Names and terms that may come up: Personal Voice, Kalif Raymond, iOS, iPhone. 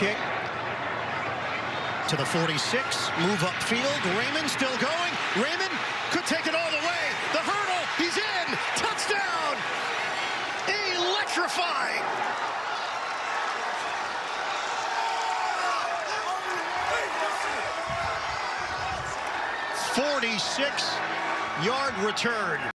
kick to the 46, move upfield, Raymond still going, Raymond could take it all the way, the hurdle, he's in, touchdown! Electrifying! ...46-yard return.